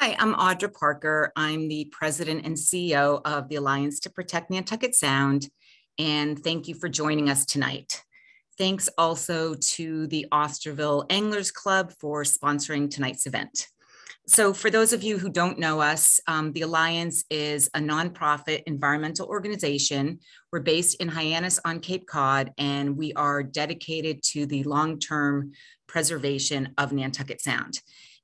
Hi, I'm Audra Parker. I'm the president and CEO of the Alliance to Protect Nantucket Sound, and thank you for joining us tonight. Thanks also to the Osterville Anglers Club for sponsoring tonight's event. So for those of you who don't know us, the Alliance is a nonprofit environmental organization. We're based in Hyannis on Cape Cod, and we are dedicated to the long-term preservation of Nantucket Sound.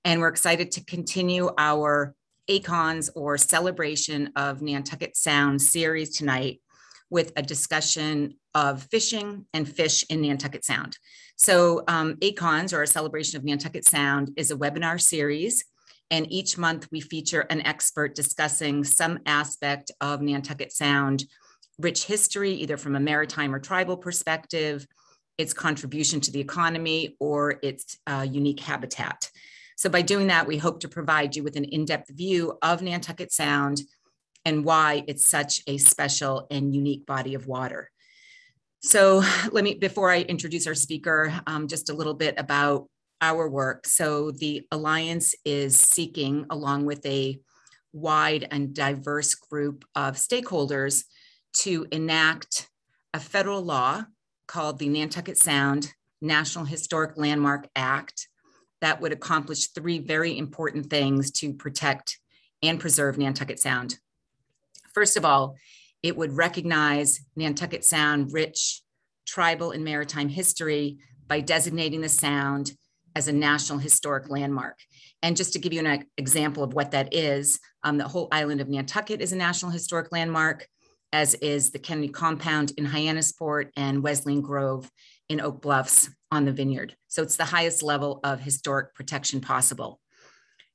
And we're excited to continue our ACONS, or Celebration of Nantucket Sound, series tonight with a discussion of fishing and fish in Nantucket Sound. So ACONS, or a Celebration of Nantucket Sound, is a webinar series. And each month we feature an expert discussing some aspect of Nantucket Sound, rich history, either from a maritime or tribal perspective, its contribution to the economy, or its unique habitat. So by doing that, we hope to provide you with an in-depth view of Nantucket Sound and why it's such a special and unique body of water. So let me, before I introduce our speaker, just a little bit about our work. So the Alliance is seeking, along with a wide and diverse group of stakeholders, to enact a federal law called the Nantucket Sound National Historic Landmark Act that would accomplish three very important things to protect and preserve Nantucket Sound. First of all, it would recognize Nantucket Sound's rich tribal and maritime history by designating the sound as a national historic landmark. And just to give you an example of what that is, the whole island of Nantucket is a national historic landmark, as is the Kennedy Compound in Hyannisport and Wesleyan Grove in Oak Bluffs on the Vineyard. So it's the highest level of historic protection possible.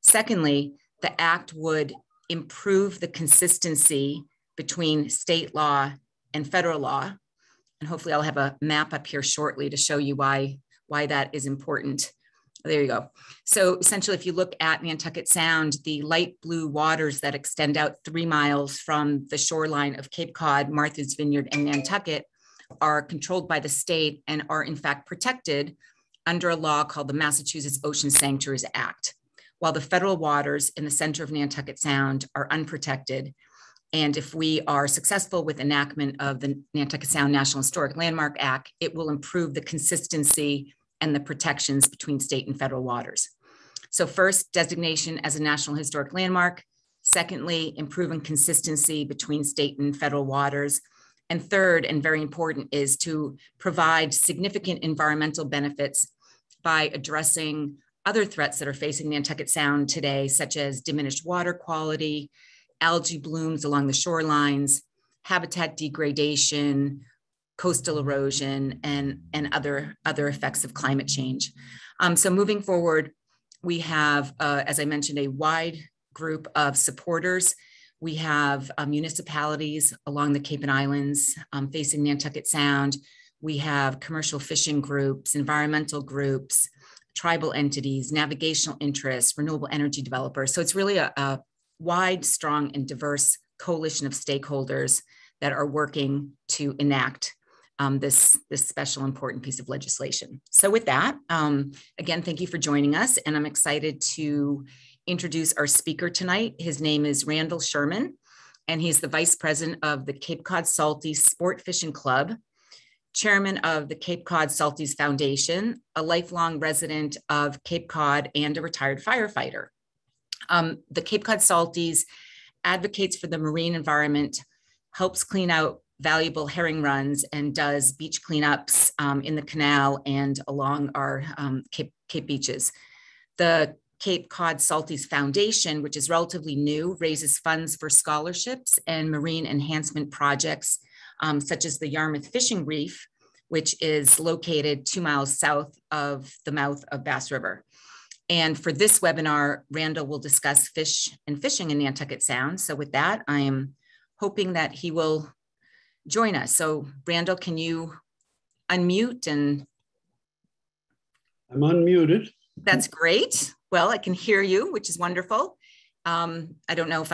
Secondly, the act would improve the consistency between state law and federal law. And hopefully I'll have a map up here shortly to show you why that is important. There you go. So essentially, if you look at Nantucket Sound, the light blue waters that extend out 3 miles from the shoreline of Cape Cod, Martha's Vineyard, and Nantucket are controlled by the state and are in fact protected under a law called the Massachusetts Ocean Sanctuaries Act, while the federal waters in the center of Nantucket Sound are unprotected. And if we are successful with enactment of the Nantucket Sound National Historic Landmark Act, it will improve the consistency and the protections between state and federal waters. So first, designation as a National Historic Landmark. Secondly, improving consistency between state and federal waters. And third, and very important, is to provide significant environmental benefits by addressing other threats that are facing Nantucket Sound today, such as diminished water quality, algae blooms along the shorelines, habitat degradation, coastal erosion, and other effects of climate change. So moving forward, we have, as I mentioned, a wide group of supporters. We have municipalities along the Cape and Islands facing Nantucket Sound. We have commercial fishing groups, environmental groups, tribal entities, navigational interests, renewable energy developers. So it's really a wide, strong, and diverse coalition of stakeholders that are working to enact this special important piece of legislation. So with that, again, thank you for joining us, and I'm excited to introduce our speaker tonight. His name is Randall Sherman, and he's the vice president of the Cape Cod Salties Sport Fishing Club, chairman of the Cape Cod Salties Foundation, a lifelong resident of Cape Cod, and a retired firefighter. The Cape Cod Salties advocates for the marine environment, helps clean out valuable herring runs, and does beach cleanups in the canal and along our Cape beaches. The Cape Cod Salties Foundation, which is relatively new, raises funds for scholarships and marine enhancement projects, such as the Yarmouth Fishing Reef, which is located 2 miles south of the mouth of Bass River. And for this webinar, Randall will discuss fish and fishing in Nantucket Sound. So with that, I am hoping that he will join us. So Randall, can you unmute? And I'm unmuted. That's great. Well, I can hear you, which is wonderful. I don't know if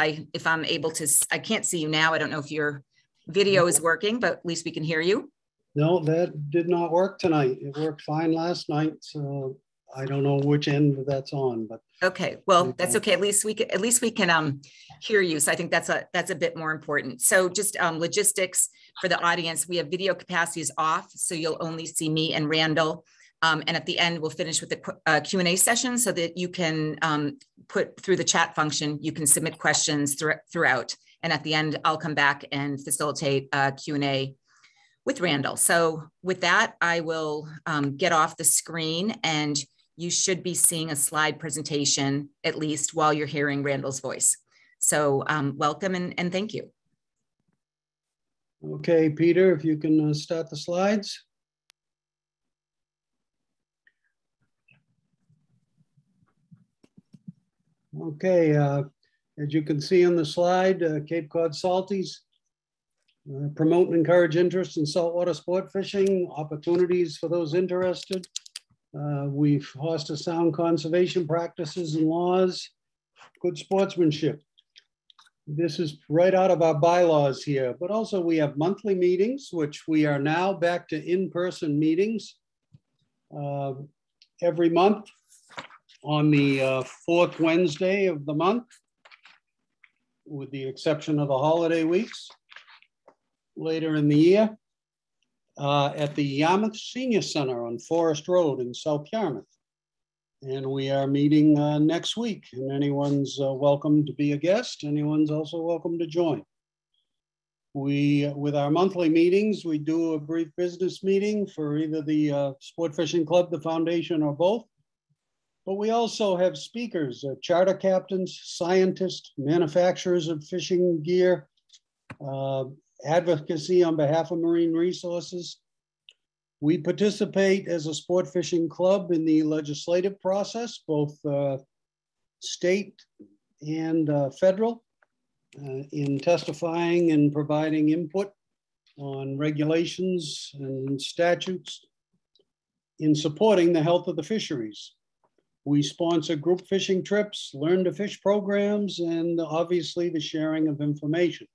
I'm able to, I can't see you now. I don't know if your video is working, but at least we can hear you. No, that did not work tonight. It worked fine last night. So I don't know which end that's on, but okay. Well, that's okay. At least we can hear you. So I think that's a bit more important. So just logistics for the audience. We have video capacities off, so you'll only see me and Randall. And at the end, we'll finish with the Q&A session so that you can put through the chat function. You can submit questions throughout. And at the end, I'll come back and facilitate a Q&A with Randall. So with that, I will get off the screen, and you should be seeing a slide presentation, at least while you're hearing Randall's voice. So welcome and thank you. Okay, Peter, if you can start the slides. Okay, as you can see on the slide, Cape Cod Salties promote and encourage interest in saltwater sport fishing, opportunities for those interested. We foster sound conservation practices and laws, good sportsmanship. This is right out of our bylaws here, but also we have monthly meetings, which we are now back to in-person meetings every month on the fourth Wednesday of the month, with the exception of the holiday weeks later in the year, at the Yarmouth Senior Center on Forest Road in South Yarmouth. And we are meeting next week, and anyone's welcome to be a guest. Anyone's also welcome to join. We, with our monthly meetings, we do a brief business meeting for either the Sport Fishing Club, the foundation, or both. But we also have speakers, charter captains, scientists, manufacturers of fishing gear, advocacy on behalf of marine resources. We participate as a sport fishing club in the legislative process, both state and federal, in testifying and providing input on regulations and statutes in supporting the health of the fisheries. We sponsor group fishing trips, learn to fish programs, and obviously the sharing of information.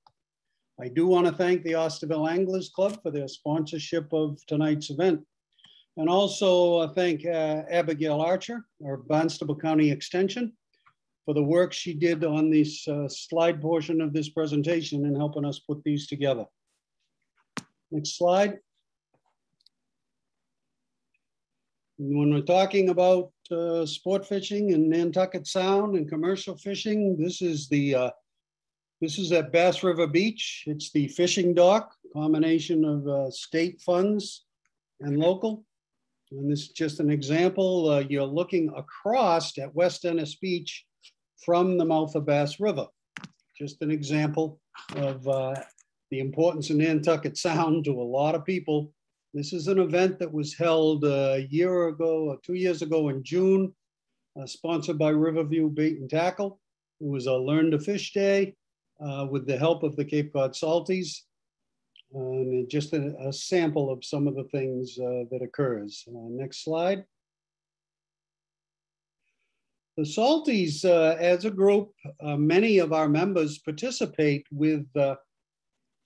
I do want to thank the Osterville Anglers Club for their sponsorship of tonight's event. And also thank Abigail Archer, our Barnstable County Extension, for the work she did on this slide portion of this presentation and helping us put these together. Next slide. When we're talking about sport fishing and Nantucket Sound and commercial fishing, this is at Bass River Beach. It's the fishing dock, combination of state funds and local. And this is just an example. You're looking across at West Ennis Beach from the mouth of Bass River. Just an example of the importance of Nantucket Sound to a lot of people. This is an event that was held a year ago, 2 years ago in June, sponsored by Riverview Bait and Tackle. It was a Learn to Fish Day with the help of the Cape Cod Salties. And just a sample of some of the things that occurs. Next slide. The Salties, as a group, many of our members participate with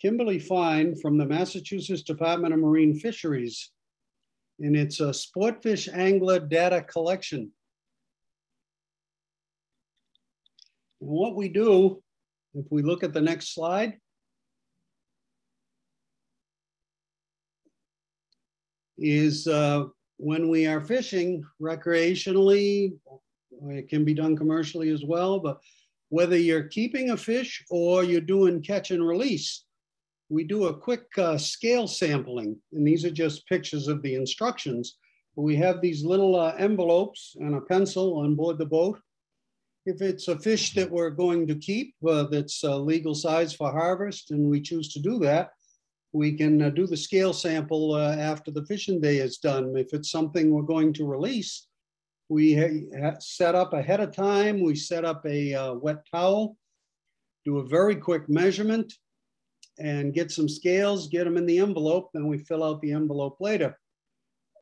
Kimberly Fine from the Massachusetts Department of Marine Fisheries, and it's a Sportfish Angler Data Collection. And what we do, if we look at the next slide, is when we are fishing recreationally, it can be done commercially as well, but whether you're keeping a fish or you're doing catch and release, we do a quick scale sampling, and these are just pictures of the instructions. We have these little envelopes and a pencil on board the boat. If it's a fish that we're going to keep that's legal size for harvest, and we choose to do that, we can do the scale sample after the fishing day is done. If it's something we're going to release, we set up ahead of time. We set up a wet towel, do a very quick measurement, and get some scales, get them in the envelope, then we fill out the envelope later.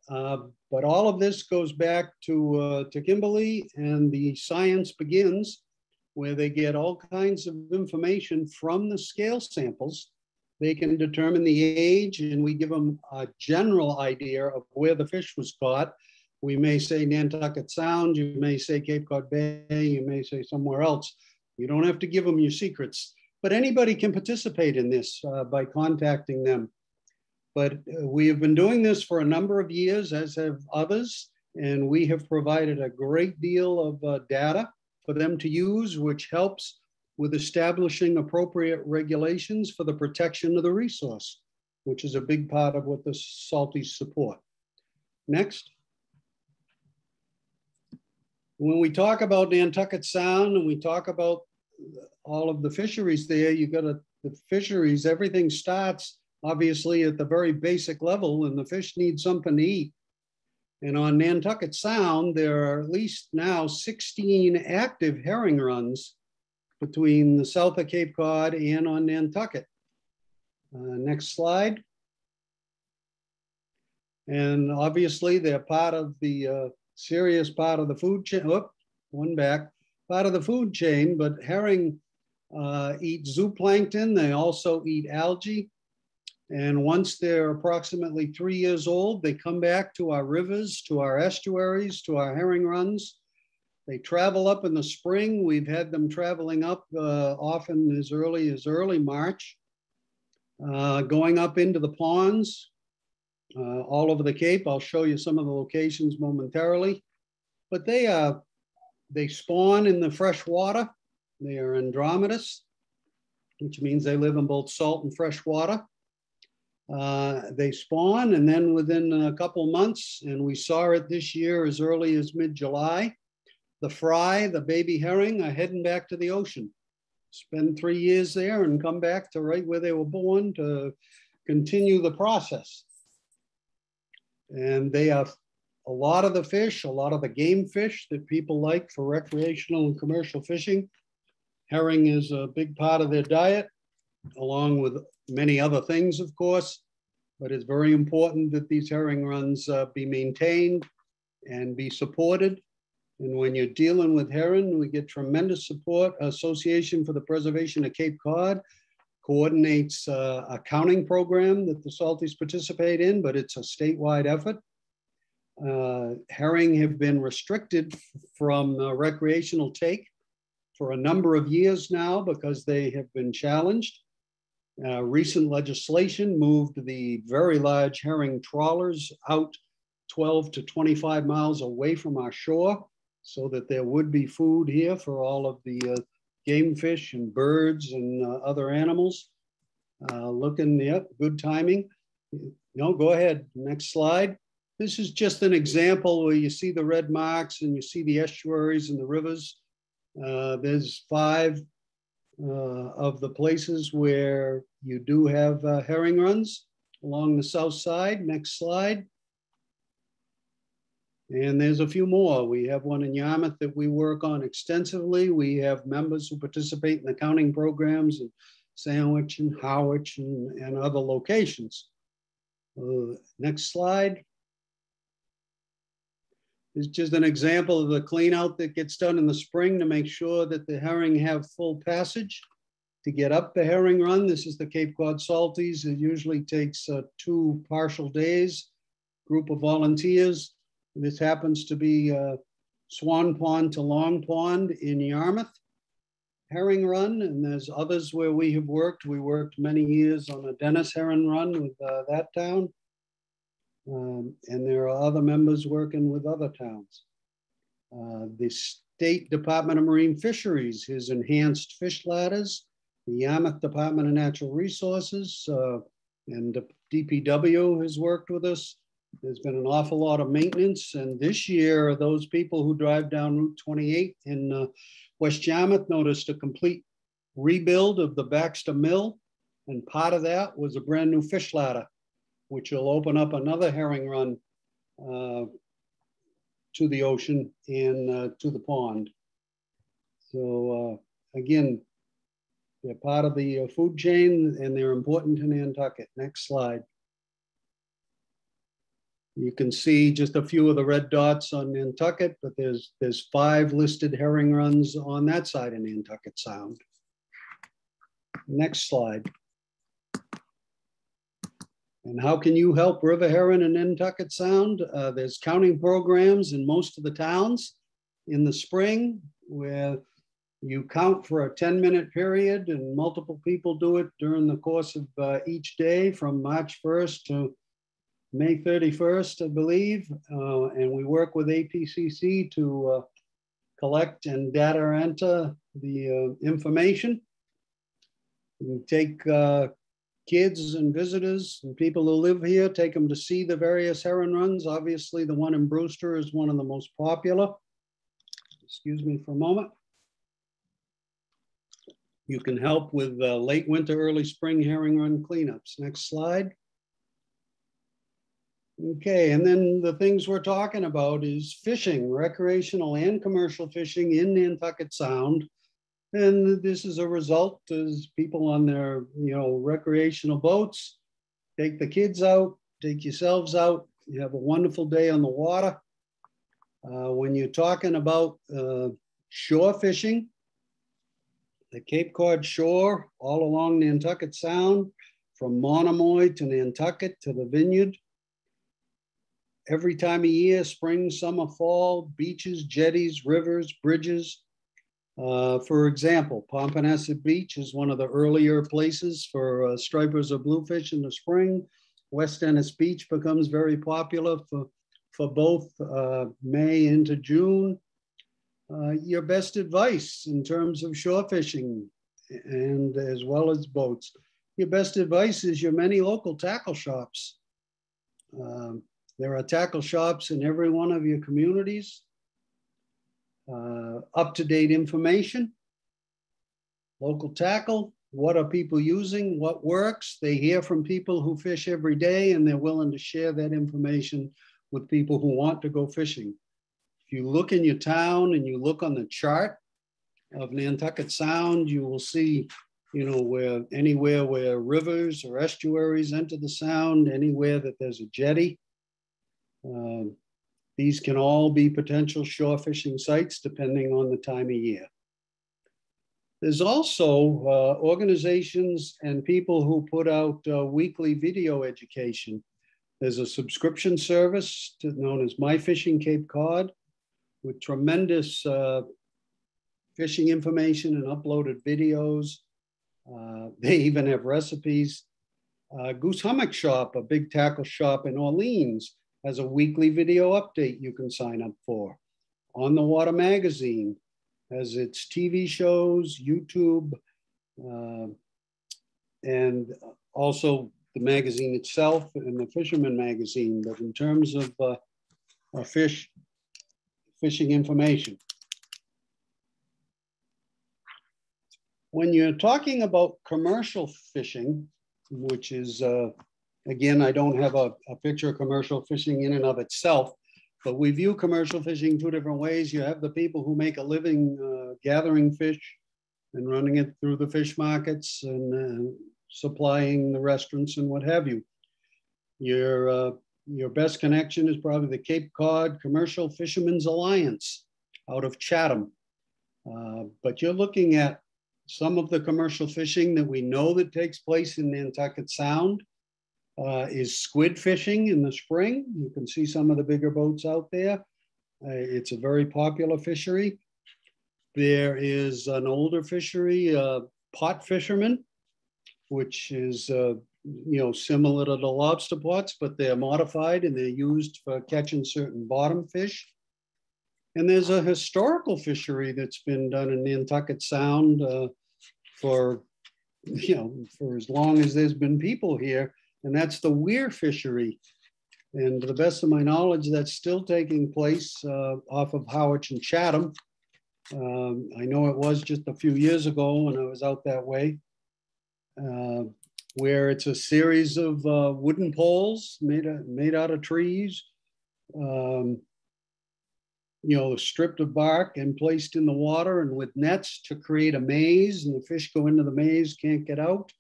But all of this goes back to Kimberly, and the science begins where they get all kinds of information from the scale samples. They can determine the age, and we give them a general idea of where the fish was caught. We may say Nantucket Sound, you may say Cape Cod Bay, you may say somewhere else. You don't have to give them your secrets, but anybody can participate in this by contacting them. But we have been doing this for a number of years, as have others, and we have provided a great deal of data for them to use, which helps with establishing appropriate regulations for the protection of the resource, which is a big part of what the Salties support. Next. When we talk about Nantucket Sound and we talk about all of the fisheries there, the fisheries, everything starts obviously at the very basic level, and the fish need something to eat. And on Nantucket Sound, there are at least now 16 active herring runs between the south of Cape Cod and on Nantucket. Next slide. And obviously they're part of the serious part of the food chain, part of the food chain, but herring eat zooplankton. They also eat algae. And once they're approximately 3 years old, they come back to our rivers, to our estuaries, to our herring runs. They travel up in the spring. We've had them traveling up often as early March, going up into the ponds all over the Cape. I'll show you some of the locations momentarily. But they spawn in the fresh water. They are andromedous, which means they live in both salt and fresh water. They spawn, and then within a couple months, and we saw it this year as early as mid-July, the fry, the baby herring, are heading back to the ocean. Spend 3 years there and come back to right where they were born to continue the process. And they are a lot of the fish, a lot of the game fish that people like for recreational and commercial fishing. Herring is a big part of their diet, along with many other things, of course, but it's very important that these herring runs be maintained and be supported. And when you're dealing with herring, we get tremendous support. Association for the Preservation of Cape Cod coordinates a counting program that the Salties participate in, but it's a statewide effort. Herring have been restricted from recreational take for a number of years now because they have been challenged. Recent legislation moved the very large herring trawlers out 12 to 25 miles away from our shore so that there would be food here for all of the game fish and birds and other animals. Yep, good timing. No, go ahead, next slide. This is just an example where you see the red marks and you see the estuaries and the rivers. There's five of the places where you do have herring runs along the south side. Next slide. And there's a few more. We have one in Yarmouth that we work on extensively. We have members who participate in the counting programs in Sandwich and Howitch and other locations. Next slide. It's just an example of the clean out that gets done in the spring to make sure that the herring have full passage to get up the herring run. This is the Cape Cod Salties. It usually takes 2 partial days, group of volunteers. This happens to be Swan Pond to Long Pond in Yarmouth herring run. And there's others where we have worked. We worked many years on a Dennis herring run with that town. And there are other members working with other towns. The State Department of Marine Fisheries has enhanced fish ladders. The Yarmouth Department of Natural Resources and DPW has worked with us. There's been an awful lot of maintenance. And this year, those people who drive down Route 28 in West Yarmouth noticed a complete rebuild of the Baxter Mill. And part of that was a brand new fish ladder, which will open up another herring run to the ocean and to the pond. So again, they're part of the food chain and they're important to Nantucket. Next slide. You can see just a few of the red dots on Nantucket, but there's 5 listed herring runs on that side of Nantucket Sound. Next slide. And how can you help river heron and Nantucket Sound? There's counting programs in most of the towns in the spring where you count for a 10-minute period, and multiple people do it during the course of each day from March 1st to May 31st, I believe. And we work with APCC to collect and data enter the information. We take kids and visitors and people who live here, take them to see the various heron runs. Obviously, the one in Brewster is one of the most popular. Excuse me for a moment. You can help with late winter, early spring herring run cleanups. Next slide. Okay, and then the things we're talking about is fishing, recreational and commercial fishing in Nantucket Sound. And this is a result as people on their, recreational boats, take the kids out, take yourselves out, you have a wonderful day on the water. When you're talking about shore fishing, the Cape Cod shore all along Nantucket Sound, from Monomoy to Nantucket to the Vineyard. Every time of year, spring, summer, fall, beaches, jetties, rivers, bridges. For example, Pompanesset Beach is one of the earlier places for stripers or bluefish in the spring. West Ennis Beach becomes very popular for both May into June. Your best advice in terms of shore fishing and as well as boats. Your best advice is your many local tackle shops. There are tackle shops in every one of your communities. Up-to-date information, local tackle, what are people using, what works. They hear from people who fish every day and they're willing to share that information with people who want to go fishing. If you look in your town and you look on the chart of Nantucket Sound, you will see, anywhere where rivers or estuaries enter the Sound, anywhere that there's a jetty. These can all be potential shore fishing sites depending on the time of year. There's also organizations and people who put out weekly video education. There's a subscription service known as My Fishing Cape Cod with tremendous fishing information and uploaded videos. They even have recipes. Goose Hummock Shop, a big tackle shop in Orleans, has a weekly video update you can sign up for. On the Water Magazine has its TV shows, YouTube, and also the magazine itself and the Fisherman Magazine. But in terms of fishing information. When you're talking about commercial fishing, which is again, I don't have a picture of commercial fishing in and of itself, but we view commercial fishing two different ways. You have the people who make a living gathering fish and running it through the fish markets and supplying the restaurants and what have you. Your best connection is probably the Cape Cod Commercial Fishermen's Alliance out of Chatham. But you're looking at some of the commercial fishing that we know that takes place in Nantucket Sound. Is squid fishing in the spring. You can see some of the bigger boats out there. It's a very popular fishery. There is an older fishery, pot fishermen, which is similar to the lobster pots, but they're modified and they're used for catching certain bottom fish. And there's a historical fishery that's been done in Nantucket Sound for as long as there's been people here. And that's the Weir fishery. And to the best of my knowledge, that's still taking place off of Howitch and Chatham. I know it was just a few years ago when I was out that way, where it's a series of wooden poles made out of trees, stripped of bark and placed in the water and with nets to create a maze, and the fish go into the maze, can't get out.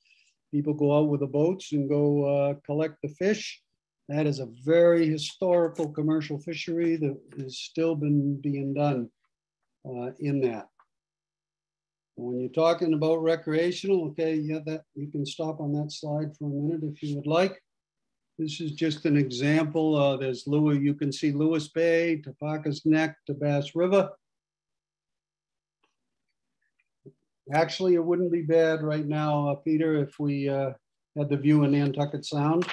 People go out with the boats and go collect the fish. That is a very historical commercial fishery that has still been being done in that. When you're talking about recreational, okay, yeah, that you can stop on that slide for a minute if you would like. This is just an example. There's Lewis, you can see Lewis Bay, to Parker's Neck, to Bass River. Actually, it wouldn't be bad right now, Peter, if we had the view in Nantucket Sound.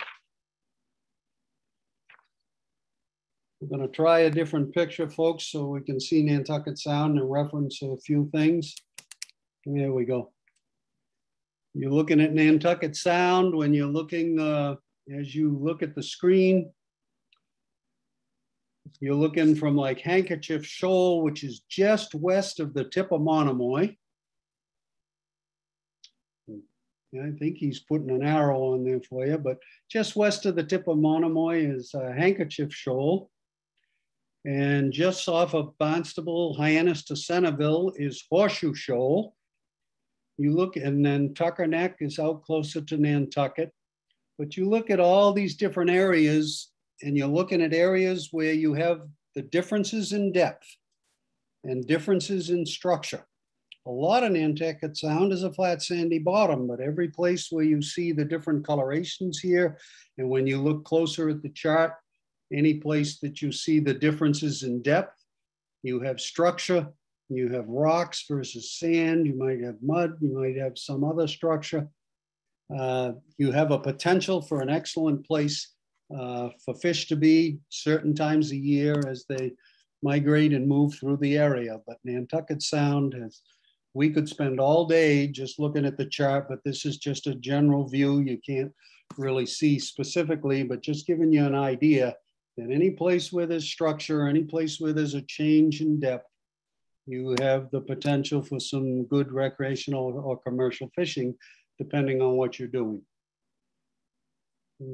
We're going to try a different picture, folks, so we can see Nantucket Sound and reference a few things. There we go. You're looking at Nantucket Sound when you're looking, as you look at the screen. You're looking from like Handkerchief Shoal, which is just west of the tip of Monomoy. I think he's putting an arrow on there for you, but just west of the tip of Monomoy is Handkerchief Shoal. And just off of Barnstable, Hyannis to Centerville is Horseshoe Shoal. You look, and then Tuckernuck is out closer to Nantucket. But you look at all these different areas, and you're looking at areas where you have the differences in depth and differences in structure. A lot of Nantucket Sound is a flat sandy bottom, but every place where you see the different colorations here, and when you look closer at the chart, any place that you see the differences in depth, you have structure, you have rocks versus sand, you might have mud, you might have some other structure. You have a potential for an excellent place for fish to be certain times a year as they migrate and move through the area. But Nantucket Sound has, we could spend all day just looking at the chart, but this is just a general view. You can't really see specifically, but just giving you an idea that any place where there's structure, any place where there's a change in depth, you have the potential for some good recreational or commercial fishing, depending on what you're doing.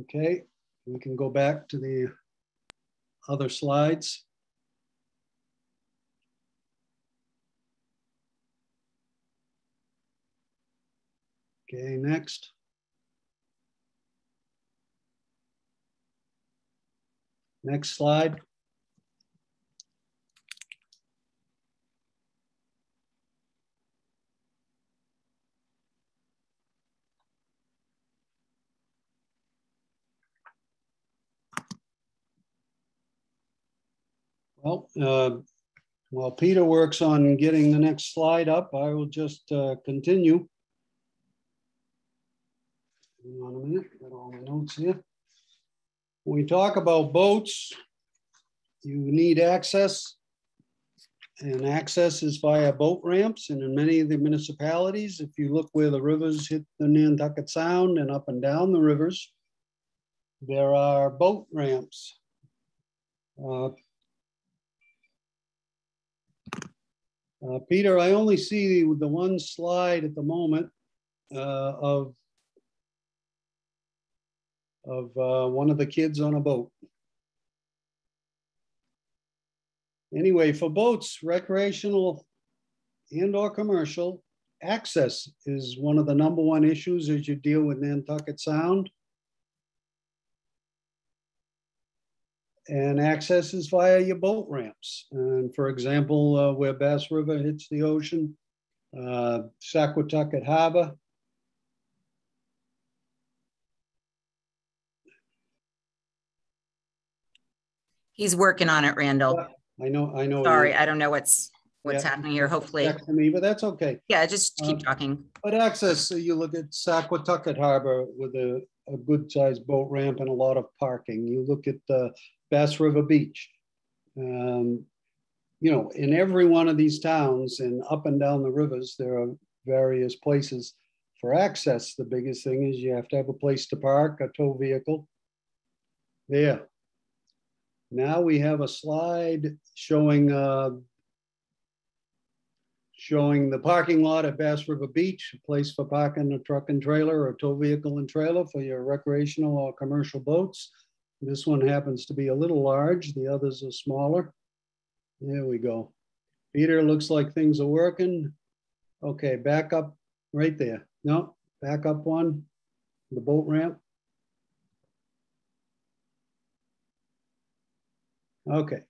Okay, we can go back to the other slides. Okay, next. Next slide. Well, while Peter works on getting the next slide up, I will just continue. Hang on a minute, got all my notes here. When we talk about boats, you need access, and access is via boat ramps. And in many of the municipalities, if you look where the rivers hit the Nantucket Sound and up and down the rivers, there are boat ramps. Peter, I only see the one slide at the moment of one of the kids on a boat. Anyway, for boats, recreational and or commercial, access is one of the #1 issues as you deal with Nantucket Sound. And access is via your boat ramps. And for example, where Bass River hits the ocean, Saquatucket Harbor, he's working on it, Randall. I know. Sorry, I don't know what's happening here. Hopefully, to me, but that's okay. Yeah, just keep talking. But access, so you look at Saquatucket Harbor with a good-sized boat ramp and a lot of parking. You look at Bass River Beach. You know, in every one of these towns and up and down the rivers, there are various places for access. The biggest thing is you have to have a place to park a tow vehicle. There. Now we have a slide showing showing the parking lot at Bass River Beach, a place for parking a truck and trailer or a tow vehicle and trailer for your recreational or commercial boats. This one happens to be a little large. The others are smaller. There we go. Peter, looks like things are working. Okay, back up right there. No, back up one, the boat ramp. Okay,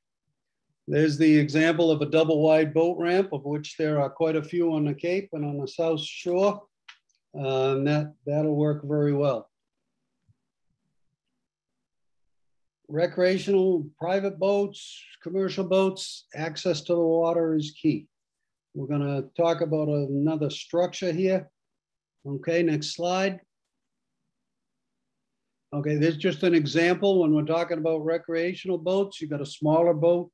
there's the example of a double wide boat ramp, of which there are quite a few on the Cape and on the South Shore, and that'll work very well. recreational private boats, commercial boats, access to the water is key. We're going to talk about another structure here. Okay, next slide. Okay, there's just an example when we're talking about recreational boats. You've got a smaller boat,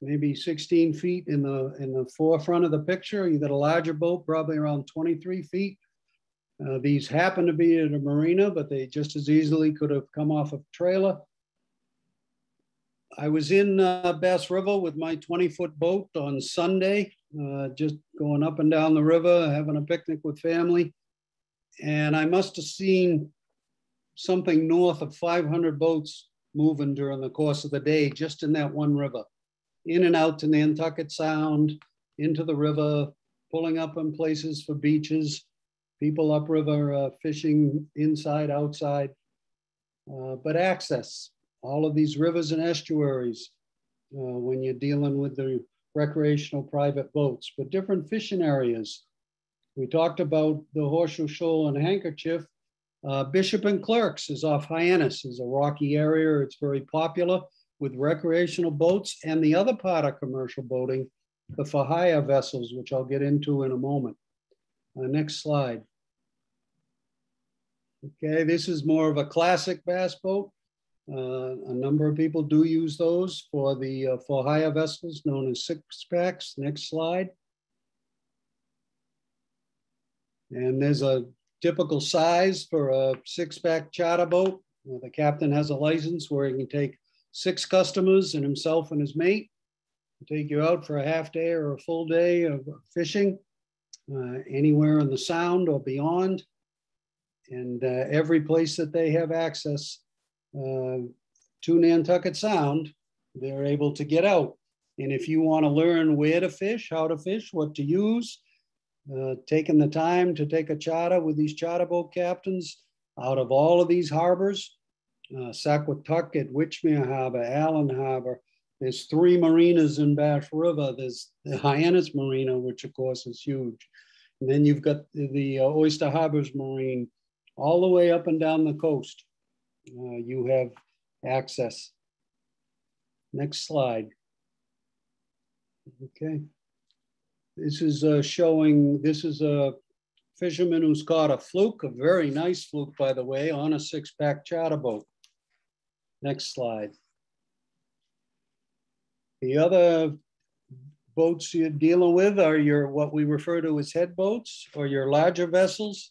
maybe 16 feet in the forefront of the picture. You've got a larger boat, probably around 23 feet. These happen to be at a marina, but they just as easily could have come off of trailer. I was in Bass River with my 20-foot boat on Sunday, just going up and down the river, having a picnic with family. And I must have seen something north of 500 boats moving during the course of the day, just in that one river, in and out to Nantucket Sound, into the river, pulling up in places for beaches, people upriver fishing inside, outside, but access. All of these rivers and estuaries when you're dealing with the recreational private boats, but different fishing areas. We talked about the Horseshoe Shoal and Handkerchief. Bishop and Clerks is off Hyannis, is a rocky area. It's very popular with recreational boats and the other part of commercial boating, the for hire vessels, which I'll get into in a moment. Next slide. Okay, this is more of a classic bass boat. A number of people do use those for the for hire vessels known as six packs. Next slide. And there's a typical size for a six-pack charter boat. The captain has a license where he can take 6 customers and himself and his mate. He'll take you out for a half day or a full day of fishing anywhere in the Sound or beyond. And every place that they have access to Nantucket Sound, they're able to get out. And if you want to learn where to fish, how to fish, what to use, taking the time to take a charter with these charter boat captains out of all of these harbors, Saquatucket, Winchmere Harbor, Allen Harbor. There's 3 marinas in Bass River. There's the Hyannis Marina, which of course is huge. And then you've got the Oyster Harbors Marine all the way up and down the coast. You have access. Next slide. Okay. This is showing, this is a fisherman who's caught a fluke, a very nice fluke, by the way, on a 6-pack charter boat. Next slide. The other boats you're dealing with are your, what we refer to as head boats or your larger vessels.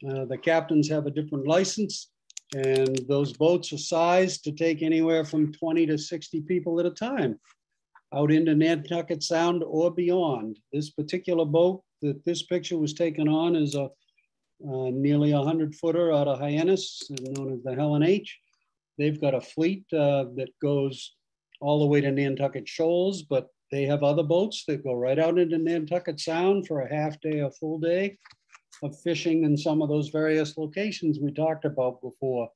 The captains have a different license, and those boats are sized to take anywhere from 20 to 60 people at a time out into Nantucket Sound or beyond. This particular boat that this picture was taken on is a nearly 100-footer out of Hyannis, known as the Helen H. They've got a fleet that goes all the way to Nantucket Shoals, but they have other boats that go right out into Nantucket Sound for a half day, a full day of fishing in some of those various locations we talked about before.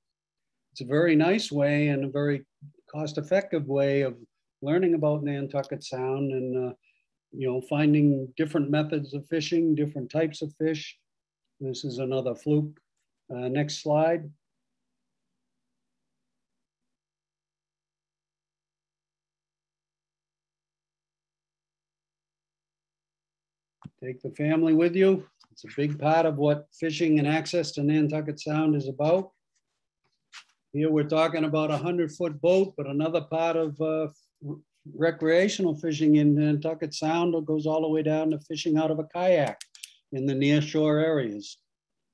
It's a very nice way and a very cost-effective way of learning about Nantucket Sound and you know, finding different methods of fishing, different types of fish. This is another fluke. Next slide. Take the family with you. It's a big part of what fishing and access to Nantucket Sound is about. Here we're talking about a 100-foot boat, but another part of recreational fishing in Nantucket Sound goes all the way down to fishing out of a kayak in the nearshore areas.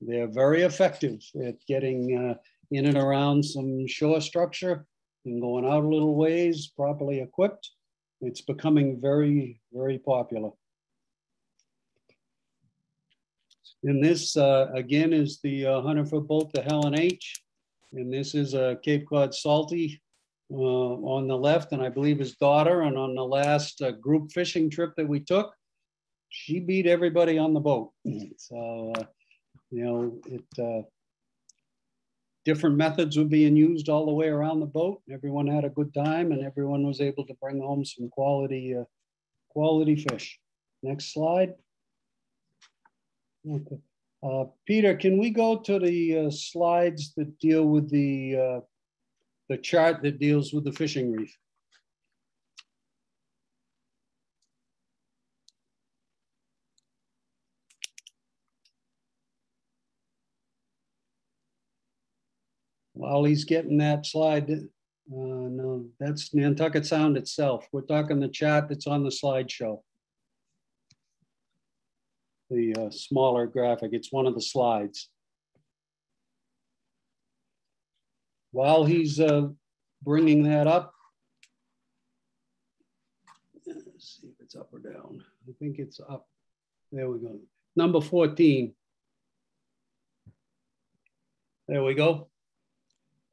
They're very effective at getting in and around some shore structure and going out a little ways, properly equipped. It's becoming very, very popular. And this, again, is the 100-foot boat, the Helen H. And this is a Cape Cod Salty on the left, and I believe his daughter. And on the last group fishing trip that we took, she beat everybody on the boat. So, you know, different methods were being used all the way around the boat. Everyone had a good time, and everyone was able to bring home some quality, quality fish. Next slide. Okay. Peter, can we go to the slides that deal with the chart that deals with the fishing reef. While he's getting that slide, no, that's Nantucket Sound itself. We're talking the chart that's on the slideshow. The smaller graphic, it's one of the slides. While he's bringing that up, let's see if it's up or down. I think it's up. There we go. Number 14. There we go.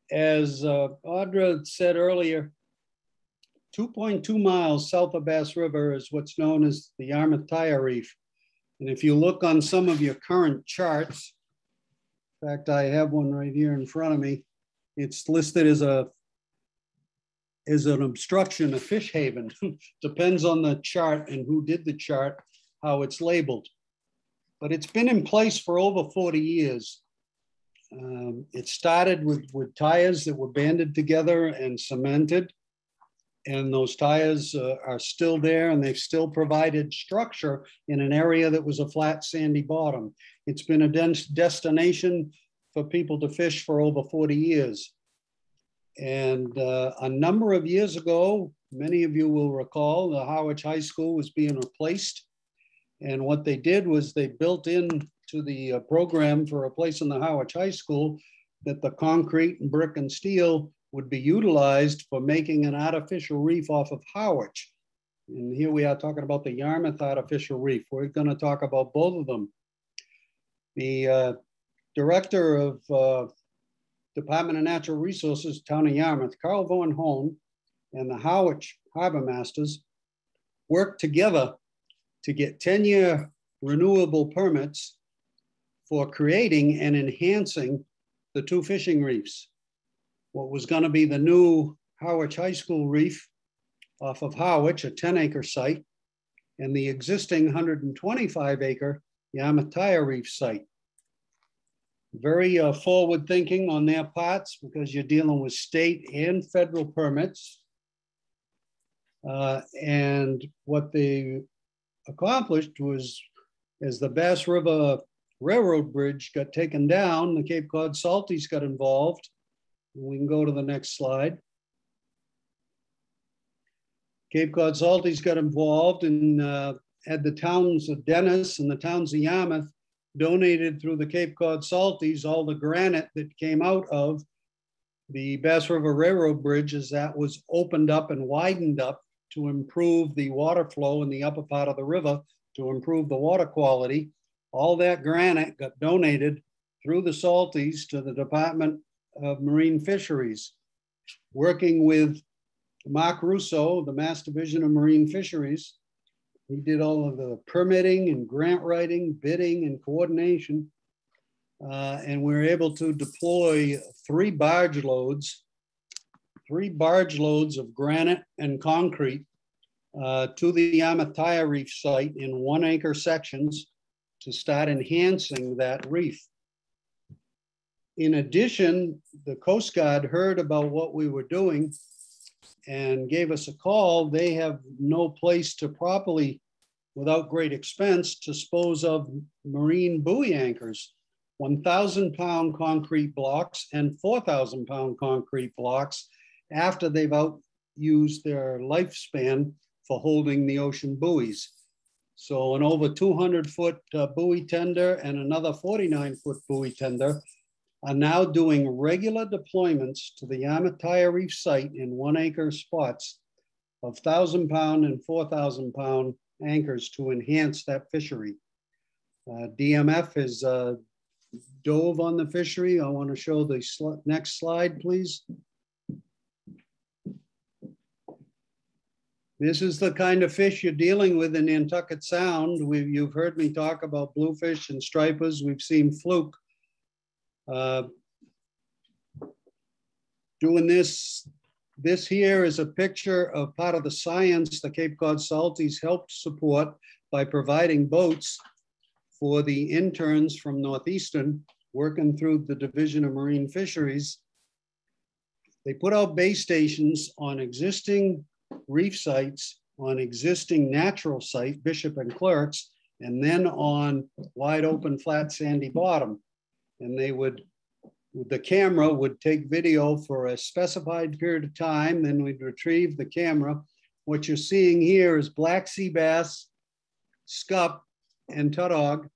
As Audra said earlier, 2.2 miles south of Bass River is what's known as the Yarmouth Tire Reef. And if you look on some of your current charts, in fact, I have one right here in front of me, it's listed as an obstruction, a fish haven. Depends on the chart and who did the chart, how it's labeled. But it's been in place for over 40 years. It started with tires that were banded together and cemented, and those tires are still there, and they've still provided structure in an area that was a flat sandy bottom. It's been a dense destination for people to fish for over 40 years. And a number of years ago, many of you will recall, the Howitch High School was being replaced, and what they did was they built in to the program for replacing the Howitch High School that the concrete and brick and steel would be utilized for making an artificial reef off of Howitch. And here we are talking about the Yarmouth artificial reef. We're gonna talk about both of them. The director of Department of Natural Resources, Town of Yarmouth, Carl Von Hohn, and the Howitch Harbor Masters worked together to get 10-year renewable permits for creating and enhancing the two fishing reefs. What was going to be the new Howitch High School reef off of Howitch, a 10-acre site, and the existing 125-acre Yarmouth Tire Reef site. Very forward thinking on their parts, because you're dealing with state and federal permits. And what they accomplished was, as the Bass River Railroad Bridge got taken down, the Cape Cod Salties got involved. We can go to the next slide. Cape Cod Salties got involved and had the towns of Dennis and the towns of Yarmouth donated through the Cape Cod Salties all the granite that came out of the Bass River Railroad Bridge as that was opened up and widened up to improve the water flow in the upper part of the river, to improve the water quality. All that granite got donated through the Salties to the Department of Marine Fisheries, working with Mark Russo, the Mass Division of Marine Fisheries. He did all of the permitting and grant writing, bidding and coordination. And we were able to deploy three barge loads of granite and concrete to the Yarmouth Tire Reef site in 1-acre sections to start enhancing that reef. In addition, the Coast Guard heard about what we were doing and gave us a call. They have no place to properly, without great expense, dispose of marine buoy anchors, 1,000-pound concrete blocks and 4,000-pound concrete blocks after they've outused their lifespan for holding the ocean buoys. So an over 200-foot buoy tender and another 49-foot buoy tender are now doing regular deployments to the Yarmouth Tire Reef site in 1-acre spots of 1,000-pound and 4,000-pound anchors to enhance that fishery. DMF has dove on the fishery. I want to show the next slide, please. This is the kind of fish you're dealing with in Nantucket Sound. You've heard me talk about bluefish and stripers. We've seen fluke. Doing this here is a picture of part of the science the Cape Cod Salties helped support by providing boats for the interns from Northeastern working through the Division of Marine Fisheries They put out base stations on existing reef sites, on existing natural site, Bishop and Clerks, and then on wide open, flat, sandy bottom. And they would, the camera would take video for a specified period of time, then we'd retrieve the camera. What you're seeing here is black sea bass, scup, and tautog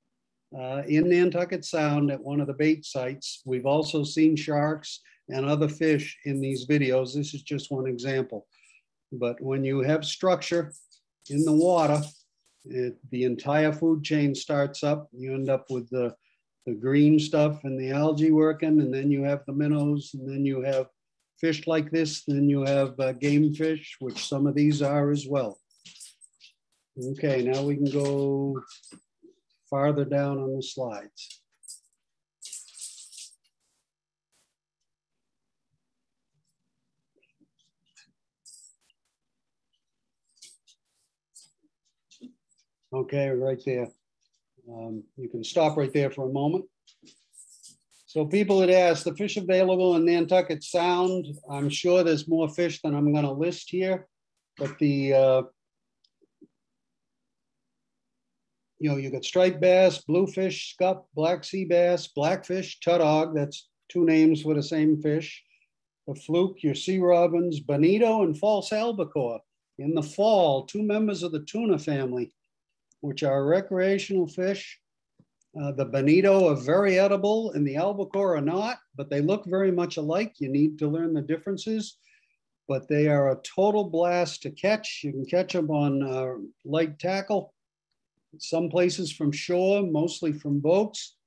in Nantucket Sound at one of the bait sites. We've also seen sharks and other fish in these videos. This is just one example. But when you have structure in the water, the entire food chain starts up. You end up with the green stuff and the algae working, and then you have the minnows, and then you have fish like this, then you have game fish, which some of these are as well. Okay, now we can go farther down on the slides. Okay, right there. You can stop right there for a moment. So people had asked, the fish available in Nantucket Sound. I'm sure there's more fish than I'm going to list here, but the, you know, you got striped bass, bluefish, scup, black sea bass, blackfish, tautog, that's two names for the same fish. The fluke, your sea robins, bonito, and false albacore. In the fall, two members of the tuna family, which are recreational fish. The bonito are very edible and the albacore are not, but they look very much alike. You need to learn the differences, but they are a total blast to catch. You can catch them on light tackle, some places from shore, mostly from boats,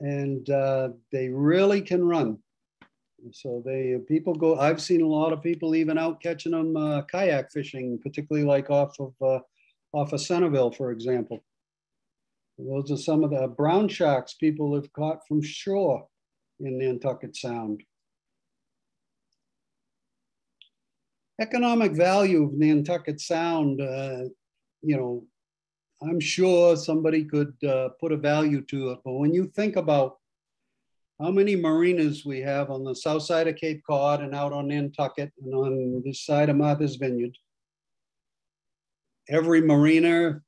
and they really can run. So they, people go, I've seen a lot of people even out catching them kayak fishing, particularly like off of Centerville, for example. Those are some of the brown sharks people have caught from shore in Nantucket Sound. Economic value of Nantucket Sound, you know, I'm sure somebody could put a value to it, but when you think about how many marinas we have on the south side of Cape Cod and out on Nantucket and on this side of Martha's Vineyard, every marina,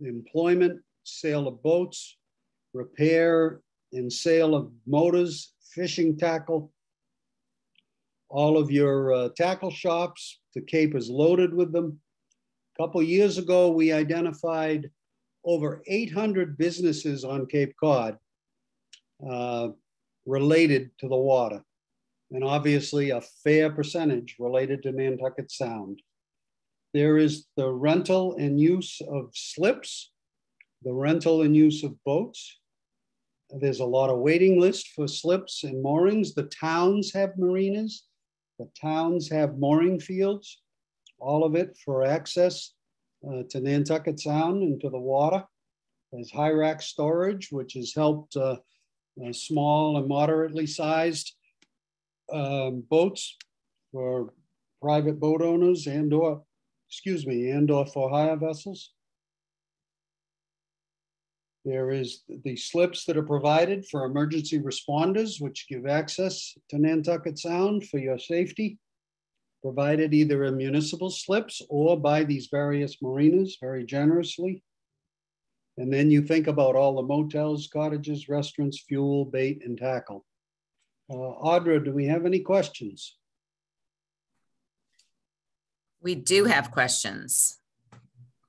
employment, sale of boats, repair and sale of motors, fishing tackle, all of your tackle shops, the Cape is loaded with them. A couple years ago, we identified over 800 businesses on Cape Cod related to the water. And obviously a fair percentage related to Nantucket Sound. There is the rental and use of slips, the rental and use of boats. There's a lot of waiting lists for slips and moorings. The towns have marinas. The towns have mooring fields, all of it for access to Nantucket Sound and to the water. There's high rack storage, which has helped small and moderately sized boats for private boat owners and or and/or for hire vessels. There is the slips that are provided for emergency responders, which give access to Nantucket Sound for your safety, provided either in municipal slips or by these various marinas very generously. And then you think about all the motels, cottages, restaurants, fuel, bait, and tackle. Audra, do we have any questions? We do have questions.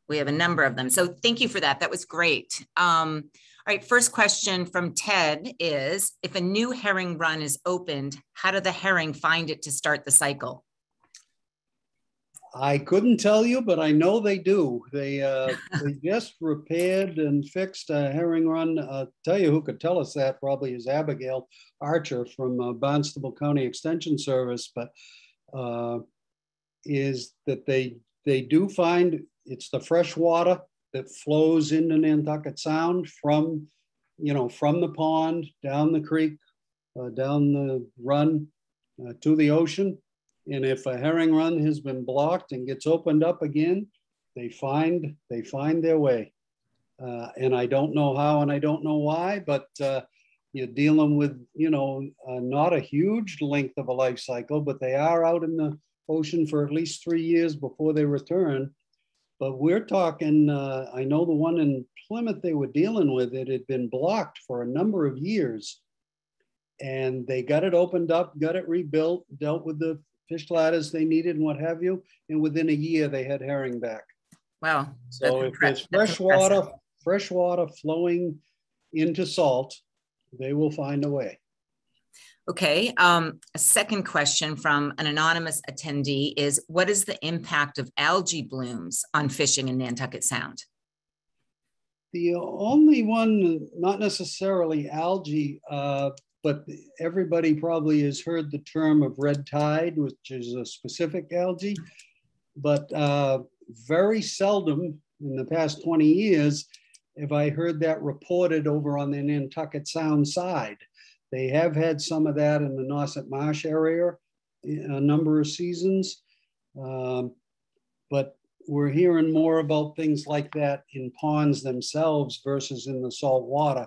We have a number of them. So thank you for that. That was great. All right, first question from Ted is, if a new herring run is opened, how do the herring find it to start the cycle? I couldn't tell you, but I know they do. They just repaired and fixed a herring run. I'll tell you who could tell us that probably is Abigail Archer from Barnstable County Extension Service, but is that they do find it's the fresh water that flows into Nantucket Sound from, you know, from the pond, down the creek, down the run to the ocean. And if a herring run has been blocked and gets opened up again, they find their way. And I don't know how and I don't know why, but You're dealing with, you know, not a huge length of a life cycle, but they are out in the ocean for at least 3 years before they return. But we're talking, I know the one in Plymouth they were dealing with, it had been blocked for a number of years. And they got it opened up, got it rebuilt, dealt with the fish ladders they needed and what have you. And within a year, they had herring back. Wow. So if there's fresh water flowing into salt, they will find a way. Okay. A second question from an anonymous attendee is, what is the impact of algae blooms on fishing in Nantucket Sound? The only one, not necessarily algae, but everybody probably has heard the term of red tide, which is a specific algae, but very seldom in the past 20 years have I heard that reported over on the Nantucket Sound side. They have had some of that in the Nauset Marsh area in a number of seasons, but we're hearing more about things like that in ponds themselves versus in the salt water.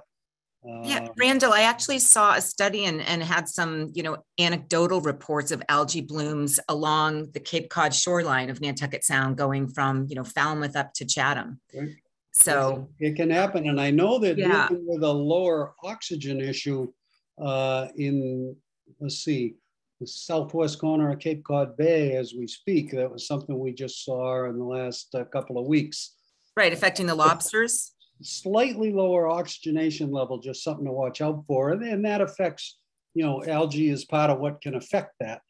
Yeah, Randall, I actually saw a study and had some, you know, anecdotal reports of algae blooms along the Cape Cod shoreline of Nantucket Sound going from, you know, Falmouth up to Chatham. Right. So it can happen. And I know that dealing with a lower oxygen issue in, let's see, the southwest corner of Cape Cod Bay as we speak, that was something we just saw in the last couple of weeks. Right, affecting the lobsters. Slightly lower oxygenation level, just something to watch out for. And that affects, you know, algae is part of what can affect that,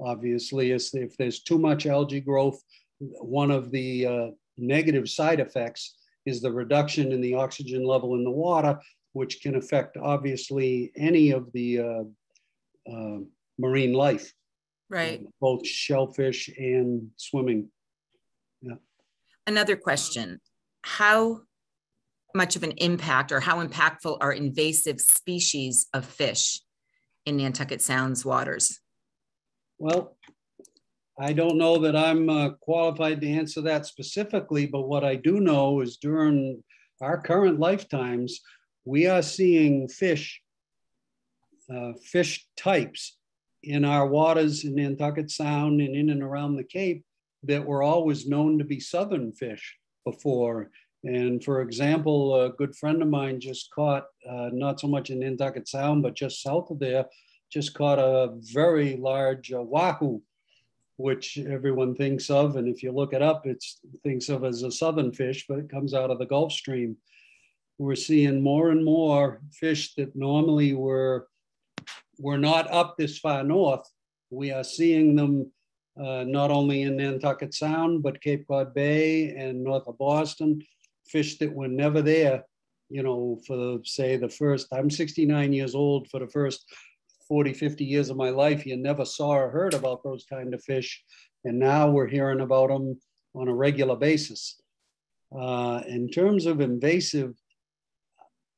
obviously, is if there's too much algae growth, one of the negative side effects is the reduction in the oxygen level in the water, which can affect, obviously, any of the marine life, right? Both shellfish and swimming. Yeah. Another question, how much of an impact or how impactful are invasive species of fish in Nantucket Sound's waters? Well, I don't know that I'm qualified to answer that specifically, but what I do know is during our current lifetimes, we are seeing fish types in our waters in Nantucket Sound and in and around the Cape that were always known to be southern fish before. And for example, a good friend of mine just caught, not so much in Nantucket Sound, but just south of there, just caught a very large wahoo, which everyone thinks of. And if you look it up, it's thinks of as a southern fish, but it comes out of the Gulf Stream. We're seeing more and more fish that normally were not up this far north. We are seeing them not only in Nantucket Sound, but Cape Cod Bay and north of Boston. Fish that were never there, you know, for say the first, I'm 69 years old, for the first 40, 50 years of my life, you never saw or heard about those kind of fish. And now we're hearing about them on a regular basis. In terms of invasive,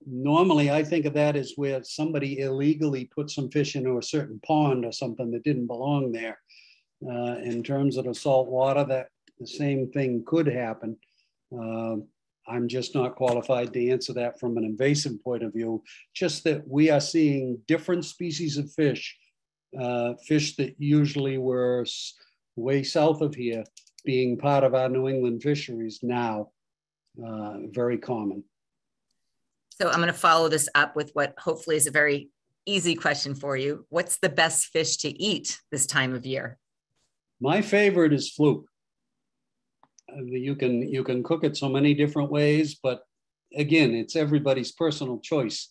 normally I think of that as where somebody illegally put some fish into a certain pond or something that didn't belong there. In terms of the salt water, that the same thing could happen. I'm just not qualified to answer that from an invasive point of view, just that we are seeing different species of fish, fish that usually were way south of here being part of our New England fisheries now, very common. So I'm going to follow this up with what hopefully is a very easy question for you. What's the best fish to eat this time of year? My favorite is fluke. You can cook it so many different ways, but again, it's everybody's personal choice.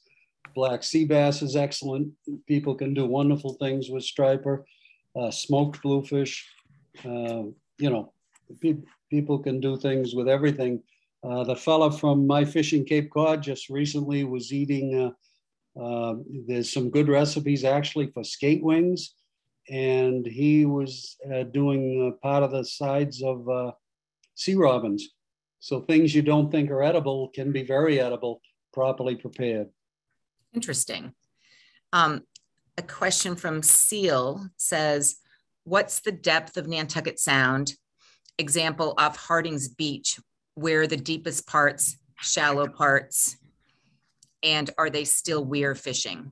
Black sea bass is excellent. People can do wonderful things with striper, smoked bluefish. You know, people can do things with everything. The fella from My Fishing Cape Cod just recently was eating, there's some good recipes actually for skate wings. And he was doing part of the sides of sea robins. So things you don't think are edible can be very edible, properly prepared. Interesting. A question from Seal says, what's the depth of Nantucket Sound? Example off Harding's Beach, where the deepest parts, shallow parts. and are they still weir fishing?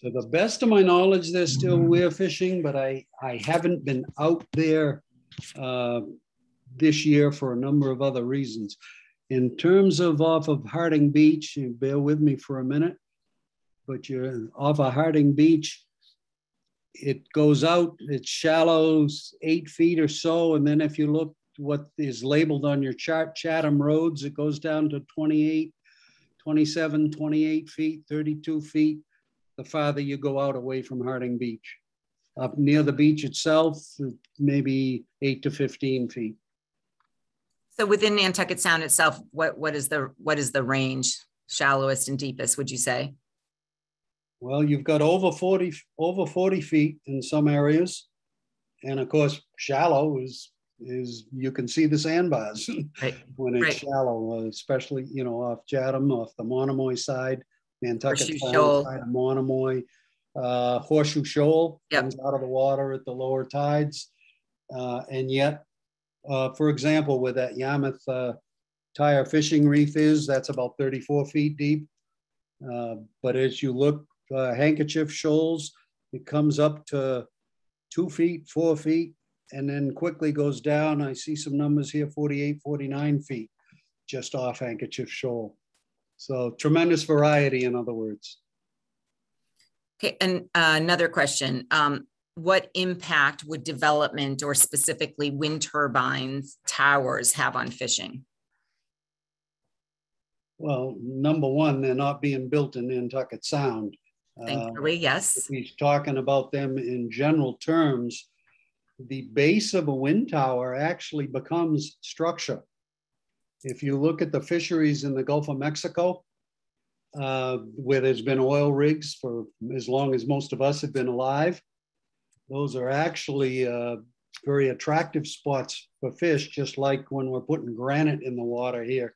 To the best of my knowledge, they're still weir fishing, but I haven't been out there this year for a number of other reasons. In terms of off of Harding Beach, you bear with me for a minute, but you're off of Harding Beach, it goes out, it's shallow, 8 feet or so, and then if you look what is labeled on your chart, Chatham Roads, it goes down to 28, 27, 28 feet, 32 feet. The farther you go out away from Harding Beach. Up near the beach itself, maybe 8 to 15 feet. So within Nantucket Sound itself, what is the range, shallowest and deepest, would you say? Well, you've got over 40 feet in some areas. And of course, shallow is you can see the sandbars right. when it's right. shallow, especially, you know, off Chatham, off the Monomoy side. Nantucket Sound, Monomoy, Horseshoe Shoal comes out of the water at the lower tides. And yet, for example, where that Yarmouth Tire Fishing Reef is, that's about 34 feet deep. But as you look, Handkerchief Shoals, it comes up to 2 feet, 4 feet, and then quickly goes down. I see some numbers here, 48, 49 feet, just off Handkerchief Shoal. So tremendous variety, in other words. Okay, and another question. What impact would development or specifically wind turbines, towers have on fishing? Well, number one, they're not being built in Nantucket Sound. Thankfully, yes. If he's talking about them in general terms, the base of a wind tower actually becomes structure. If you look at the fisheries in the Gulf of Mexico, where there's been oil rigs for as long as most of us have been alive, those are actually very attractive spots for fish, just like when we're putting granite in the water here.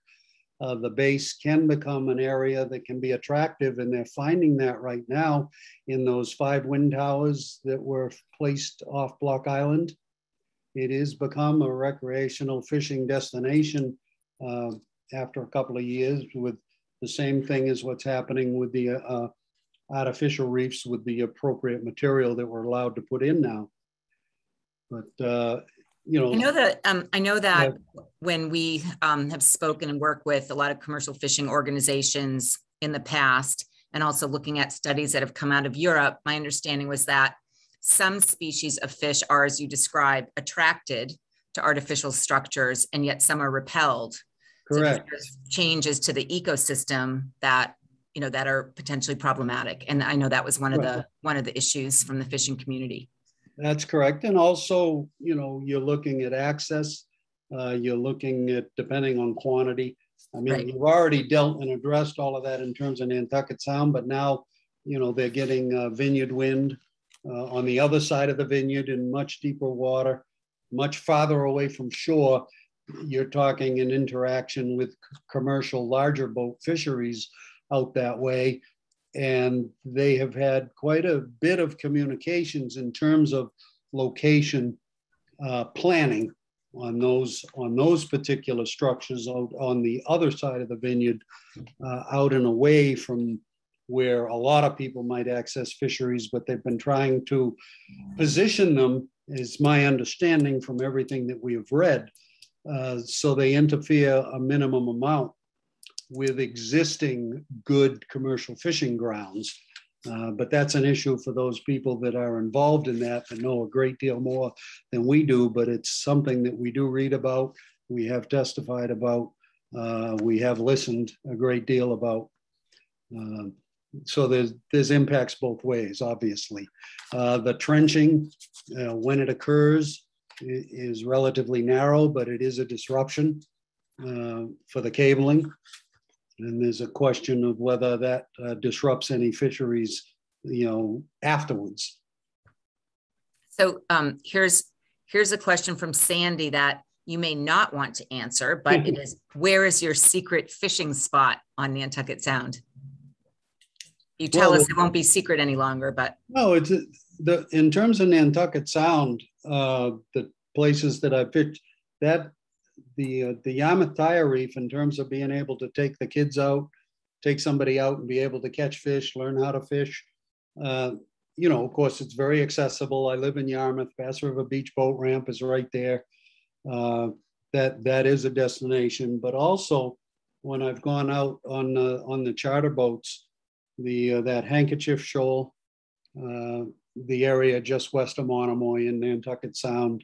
The base can become an area that can be attractive, and they're finding that right now in those 5 wind towers that were placed off Block Island. It has become a recreational fishing destination after a couple of years, with the same thing as what's happening with the artificial reefs with the appropriate material that we're allowed to put in now. But, you know. I know that when we have spoken and worked with a lot of commercial fishing organizations in the past, and also looking at studies that have come out of Europe, my understanding was that some species of fish are, as you describe, attracted to artificial structures, and yet some are repelled. Correct. So there's changes to the ecosystem that, you know, that are potentially problematic. And I know that was one of the issues from the fishing community. That's correct. And also, you know, you're looking at access, you're looking at depending on quantity. I mean, right. You've already dealt and addressed all of that in terms of Nantucket Sound, but now, you know, they're getting vineyard wind on the other side of the vineyard in much deeper water. Much farther away from shore, you're talking an interaction with commercial larger boat fisheries out that way. And they have had quite a bit of communications in terms of location planning on those particular structures out on the other side of the vineyard, out and away from where a lot of people might access fisheries, but they've been trying to position them, is my understanding from everything that we have read, so they interfere a minimum amount with existing good commercial fishing grounds. But that's an issue for those people that are involved in that and know a great deal more than we do, but it's something that we do read about, we have testified about, we have listened a great deal about. So there's impacts both ways, obviously. The trenching, when it occurs, is relatively narrow, but it is a disruption for the cabling. And there's a question of whether that disrupts any fisheries, you know, afterwards. So here's a question from Sandy that you may not want to answer, but it is, where is your secret fishing spot on Nantucket Sound? You tell us it won't be secret any longer, but. No, it's in terms of Nantucket Sound, the places that I picked, that the Yarmouth Tire Reef in terms of being able to take the kids out, take somebody out and be able to catch fish, learn how to fish. You know, of course, it's very accessible. I live in Yarmouth. Bass River Beach Boat Ramp is right there. That is a destination. But also, when I've gone out on the charter boats, that Handkerchief Shoal, the area just west of Monomoy in Nantucket Sound,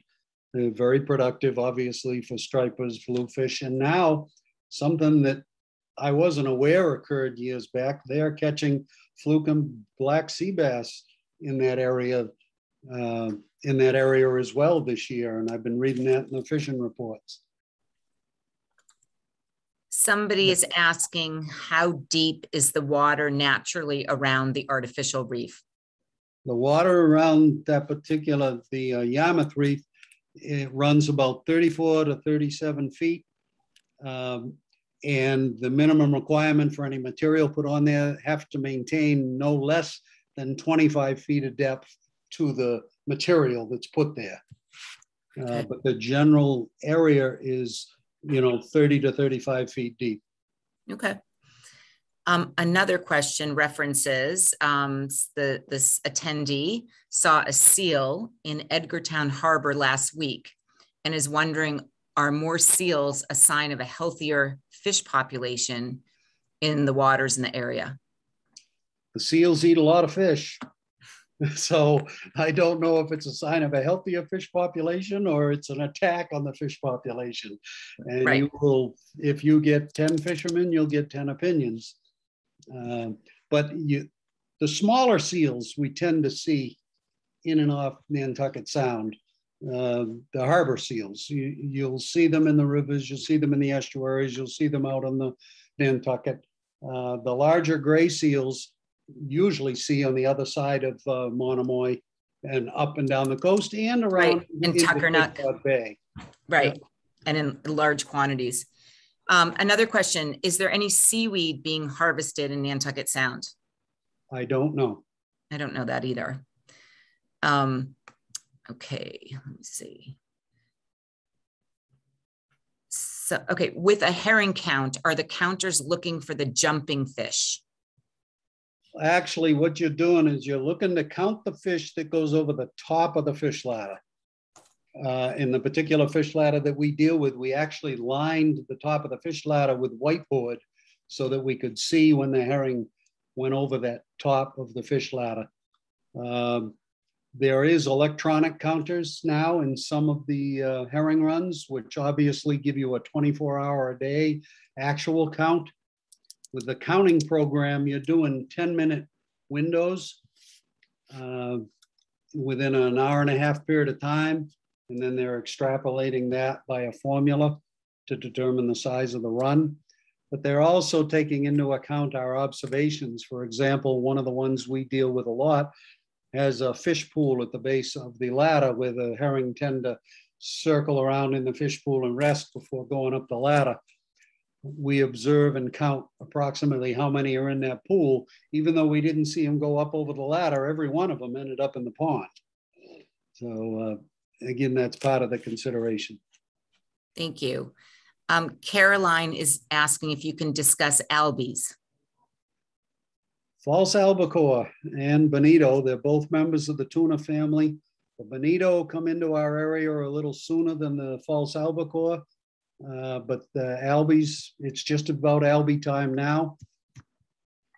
they're very productive, obviously, for stripers, bluefish, and now something that I wasn't aware occurred years back. They are catching fluke and black sea bass in that area as well this year, and I've been reading that in the fishing reports. Somebody is asking, how deep is the water naturally around the artificial reef? The water around that particular, the Yarmouth Reef, it runs about 34 to 37 feet. And the minimum requirement for any material put on there have to maintain no less than 25 feet of depth to the material that's put there. But the general area is, you know, 30 to 35 feet deep. Okay. Another question references this attendee saw a seal in Edgartown Harbor last week and is wondering, are more seals a sign of a healthier fish population in the waters in the area? The seals eat a lot of fish. So I don't know if it's a sign of a healthier fish population or it's an attack on the fish population. And right. You will, if you get 10 fishermen, you'll get 10 opinions. But the smaller seals we tend to see in and off Nantucket Sound. The harbor seals. You'll see them in the rivers, you'll see them in the estuaries, you'll see them out on the Nantucket. The larger gray seals usually see on the other side of Monomoy and up and down the coast and around right. in Tuckernuck Bay. Right, yeah. And in large quantities. Another question, is there any seaweed being harvested in Nantucket Sound? I don't know. I don't know that either. Okay, let me see. So, okay, with a herring count, are the counters looking for the jumping fish? Actually, what you're doing is you're looking to count the fish that goes over the top of the fish ladder. In the particular fish ladder that we deal with, we actually lined the top of the fish ladder with whiteboard so that we could see when the herring went over that top of the fish ladder. There is electronic counters now in some of the herring runs, which obviously give you a 24-hour-a-day actual count. With the counting program, you're doing 10-minute windows within an hour-and-a-half period of time, and then they're extrapolating that by a formula to determine the size of the run. But they're also taking into account our observations. For example, one of the ones we deal with a lot has a fish pool at the base of the ladder where the herring tend to circle around in the fish pool and rest before going up the ladder. We observe and count approximately how many are in that pool. Even though we didn't see them go up over the ladder, every one of them ended up in the pond. So again, that's part of the consideration. Thank you. Caroline is asking if you can discuss albies. False albacore and bonito, they're both members of the tuna family. The bonito come into our area a little sooner than the false albacore, but the albies, it's just about albie time now.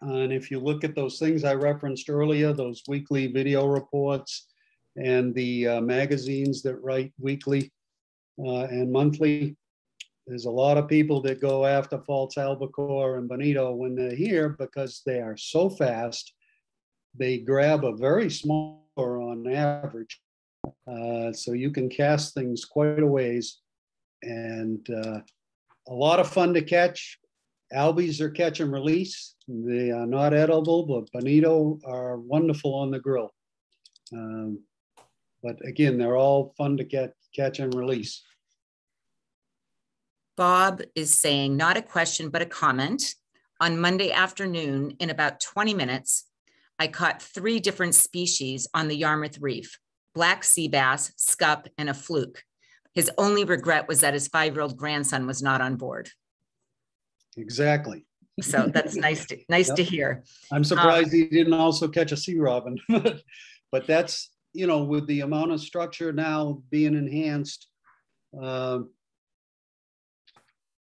And if you look at those things I referenced earlier, those weekly video reports and the magazines that write weekly and monthly, there's a lot of people that go after false albacore and bonito when they're here because they are so fast. They grab a very small on average. So you can cast things quite a ways. And a lot of fun to catch. Albies are catch and release. They are not edible, but bonito are wonderful on the grill. But again, they're all fun to catch and release. Bob is saying, not a question, but a comment. On Monday afternoon, in about 20 minutes, I caught 3 different species on the Yarmouth Reef, black sea bass, scup, and a fluke. His only regret was that his 5-year-old grandson was not on board. Exactly. So that's nice to hear. I'm surprised he didn't also catch a sea robin. But that's, you know, with the amount of structure now being enhanced,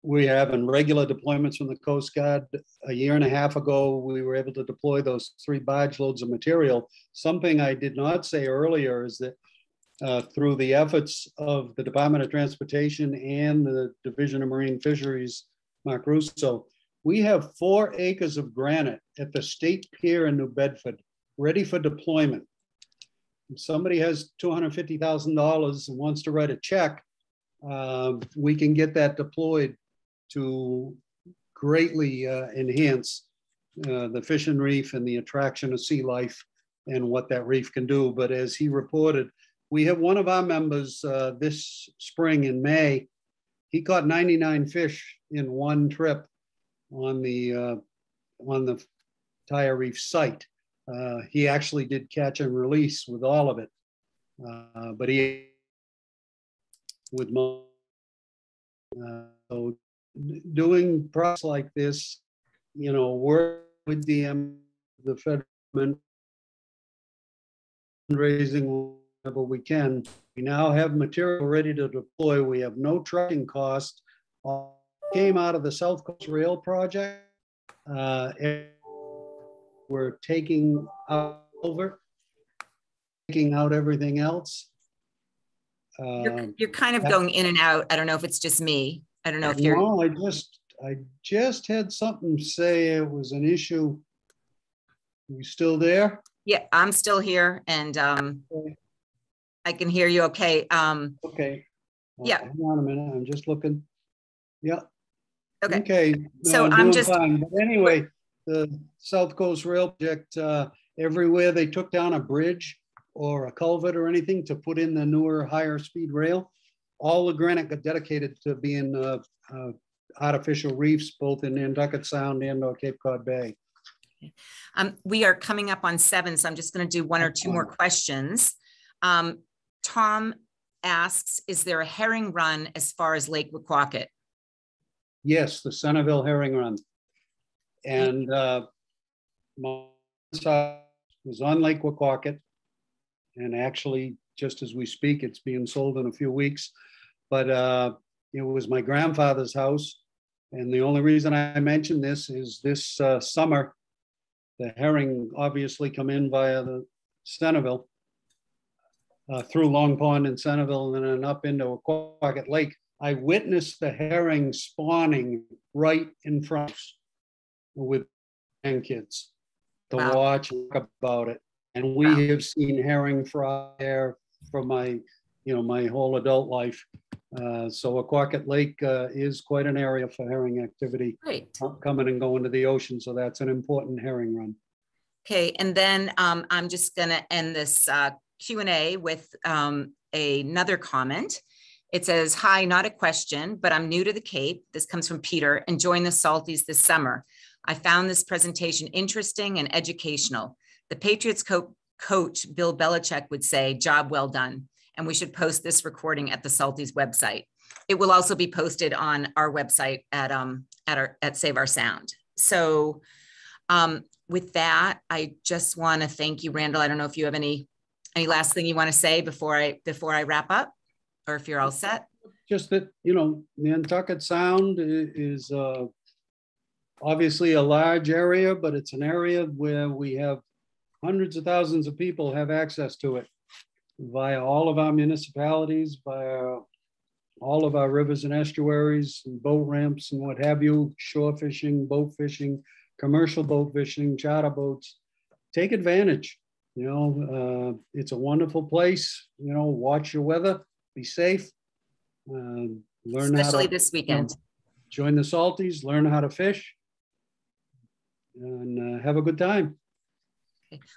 we have in regular deployments from the Coast Guard. A year and a half ago, we were able to deploy those 3 barge loads of material. Something I did not say earlier is that through the efforts of the Department of Transportation and the Division of Marine Fisheries, Mark Russo, we have 4 acres of granite at the State Pier in New Bedford, ready for deployment. If somebody has $250,000 and wants to write a check, we can get that deployed to greatly enhance the fishing reef and the attraction of sea life and what that reef can do. But as he reported, we have one of our members this spring in May, he caught 99 fish in one trip on the Tire Reef site. He actually did catch and release with all of it, but he with most, so doing projects like this, you know, work with the federal government, fundraising whatever we can. We now have material ready to deploy. We have no trucking costs. All came out of the South Coast Rail project. And we're taking out everything else. You're kind of going in and out. I don't know if it's just me. I don't know if you're. No, I just had something to say. It was an issue. Are you still there? Yeah, I'm still here, and okay. I can hear you. Okay. Okay. Yeah. Hang on a minute. I'm just looking. Yeah. Okay. Okay. So I'm just. Fine. But anyway, the South Coast Rail project. Everywhere they took down a bridge or a culvert or anything to put in the newer, higher speed rail. All the granite got dedicated to being artificial reefs, both in Nantucket Sound and Cape Cod Bay. We are coming up on 7, so I'm just gonna do 1 or 2 more questions. Tom asks, is there a herring run as far as Lake Wequaquet? Yes, the Centerville herring run. And my son was on Lake Wequaquet. And actually, just as we speak, it's being sold in a few weeks. But it was my grandfather's house. And the only reason I mention this is this summer, the herring obviously come in via the Centerville, through Long Pond and Centerville, and then up into Wequaquet Lake. I witnessed the herring spawning right in front with grandkids to wow. Watch and talk about it. And we wow. Have seen herring fry there from my, you know, my whole adult life. So Wequaquet Lake is quite an area for herring activity. Great. Coming and going to the ocean. So that's an important herring run. Okay, and then I'm just gonna end this Q&A with another comment. It says, hi, not a question, but I'm new to the Cape. This comes from Peter, and joined the Salties this summer. I found this presentation interesting and educational. The Patriots coach, Bill Belichick, would say, job well done. And we should post this recording at the Salties website. It will also be posted on our website at Save Our Sound. So with that, I just want to thank you, Randall. I don't know if you have any last thing you want to say before I wrap up, or if you're all set. Just that, you know, Nantucket Sound is obviously a large area, but it's an area where we have hundreds of thousands of people have access to it via all of our municipalities, via all of our rivers and estuaries, and boat ramps and what have you, shore fishing, boat fishing, commercial boat fishing, charter boats. Take advantage. You know, it's a wonderful place. You know, watch your weather, be safe, learn especially how to, this weekend. Join the Salties, learn how to fish, and have a good time.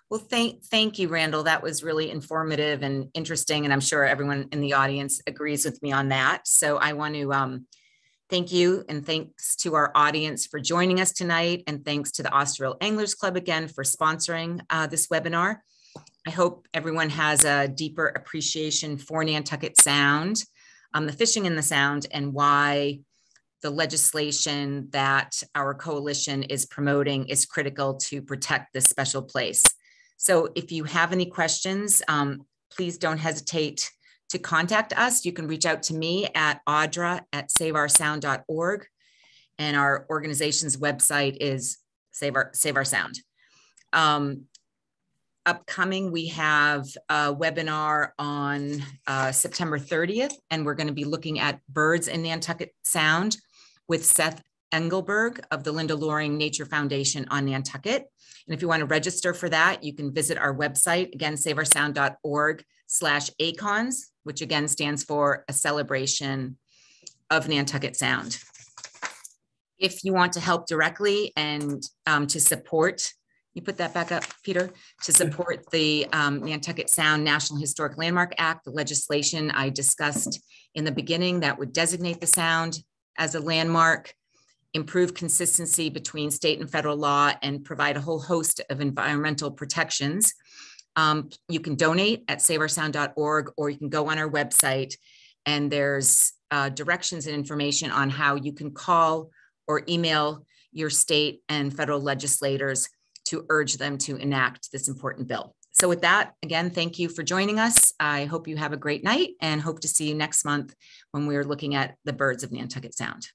Well, thank you, Randall. That was really informative and interesting, and I'm sure everyone in the audience agrees with me on that. So I want to thank you, and thanks to our audience for joining us tonight, and thanks to the Osterville Anglers Club again for sponsoring this webinar. I hope everyone has a deeper appreciation for Nantucket Sound, the fishing in the Sound and why the legislation that our coalition is promoting is critical to protect this special place. So if you have any questions, please don't hesitate to contact us. You can reach out to me at audra@saveoursound.org, and our organization's website is Save Our Sound. Upcoming, we have a webinar on September 30th, and we're going to be looking at birds in Nantucket Sound with Seth Engelberg of the Linda Loring Nature Foundation on Nantucket. And if you want to register for that, you can visit our website, again, saveoursound.org/ACONS, which again stands for A Celebration of Nantucket Sound. If you want to help directly and to support, you put that back up, Peter, to support the Nantucket Sound National Historic Landmark Act, the legislation I discussed in the beginning that would designate the Sound as a landmark, improve consistency between state and federal law, and provide a whole host of environmental protections. You can donate at saveoursound.org, or you can go on our website, and there's directions and information on how you can call or email your state and federal legislators to urge them to enact this important bill. So with that, again, thank you for joining us. I hope you have a great night and hope to see you next month when we're looking at the birds of Nantucket Sound.